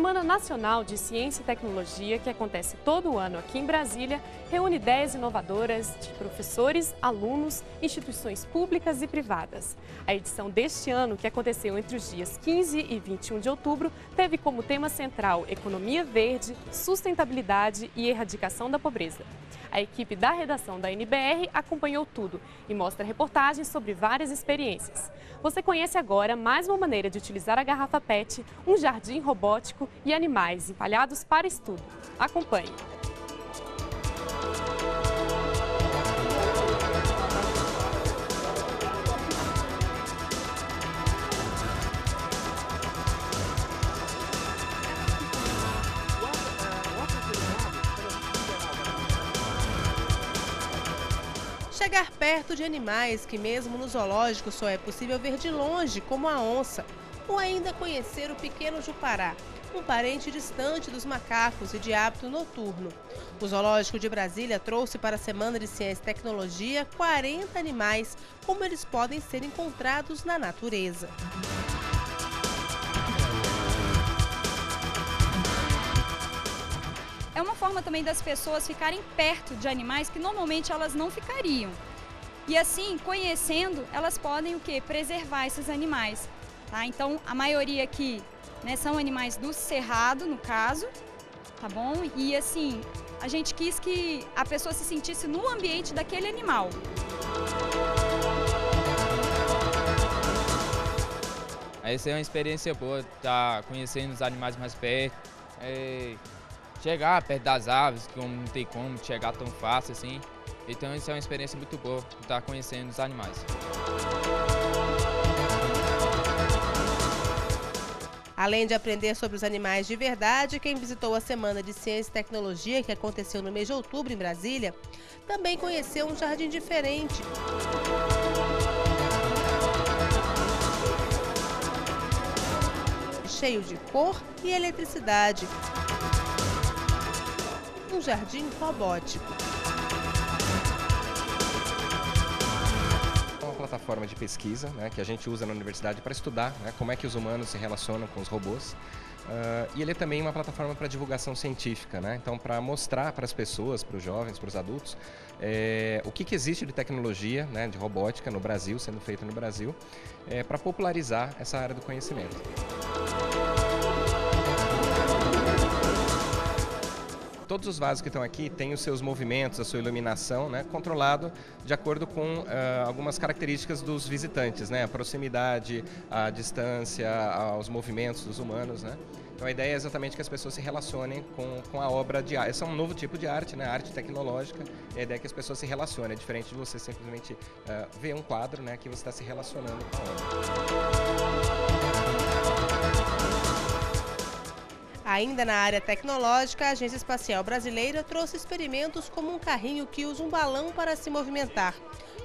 Semana Nacional de Ciência e Tecnologia, que acontece todo ano aqui em Brasília, reúne 10 inovadoras de professores, alunos, instituições públicas e privadas. A edição deste ano, que aconteceu entre os dias 15 e 21 de outubro, teve como tema central Economia Verde, Sustentabilidade e Erradicação da Pobreza. A equipe da redação da NBR acompanhou tudo e mostra reportagens sobre várias experiências. Você conhece agora mais uma maneira de utilizar a garrafa PET, um jardim robótico e animais empalhados para estudo. Acompanhe! Chegar perto de animais que mesmo no zoológico só é possível ver de longe, como a onça, ou ainda conhecer o pequeno Jupará, um parente distante dos macacos e de hábito noturno. O Zoológico de Brasília trouxe para a Semana de Ciência e Tecnologia 40 animais, como eles podem ser encontrados na natureza. É uma forma também das pessoas ficarem perto de animais que normalmente elas não ficariam. E assim, conhecendo, elas podem o quê? Preservar esses animais. Tá? Então, a maioria aqui, né, são animais do cerrado, no caso, tá bom? E assim, a gente quis que a pessoa se sentisse no ambiente daquele animal. Essa é uma experiência boa, tá conhecendo os animais mais perto, chegar perto das aves, que não tem como chegar tão fácil assim. Então, isso é uma experiência muito boa, tá conhecendo os animais. Além de aprender sobre os animais de verdade, quem visitou a Semana de Ciência e Tecnologia, que aconteceu no mês de outubro em Brasília, também conheceu um jardim diferente. Cheio de cor e eletricidade. Um jardim robótico. Plataforma de pesquisa, né, que a gente usa na universidade para estudar, né, como é que os humanos se relacionam com os robôs. E ele é também uma plataforma para divulgação científica, né? Então, para mostrar para as pessoas, para os jovens, para os adultos, o que existe de tecnologia, né, de robótica no Brasil, sendo feita no Brasil, para popularizar essa área do conhecimento. Todos os vasos que estão aqui têm os seus movimentos, a sua iluminação, né, controlado de acordo com algumas características dos visitantes, né, a proximidade, a distância, aos movimentos dos humanos, né. Então a ideia é exatamente que as pessoas se relacionem com a obra de arte. Esse é um novo tipo de arte, né, arte tecnológica, e a ideia é que as pessoas se relacionem, é diferente de você simplesmente ver um quadro, né, que você está se relacionando com a obra. Ainda na área tecnológica, a Agência Espacial Brasileira trouxe experimentos como um carrinho que usa um balão para se movimentar,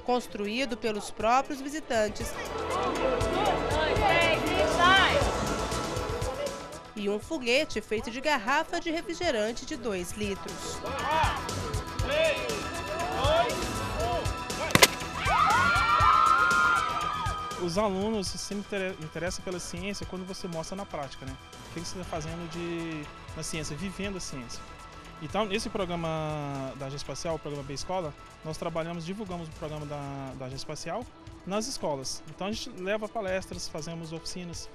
construído pelos próprios visitantes. E um foguete feito de garrafa de refrigerante de 2 litros. Os alunos se interessam pela ciência quando você mostra na prática, né? O que você está fazendo na ciência, vivendo a ciência. Então, nesse programa da Agência Espacial, o programa B-Escola, nós trabalhamos, divulgamos o programa da Agência Espacial nas escolas. Então, a gente leva palestras, fazemos oficinas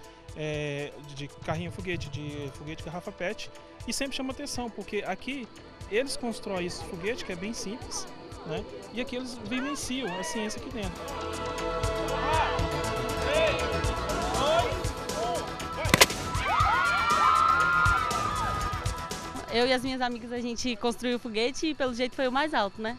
de carrinho-foguete, de foguete-garrafa PET, e sempre chama atenção, porque aqui eles constroem esse foguete, que é bem simples, né? E aqui eles vivenciam a ciência aqui dentro. Eu e as minhas amigas, a gente construiu o foguete e pelo jeito foi o mais alto, né?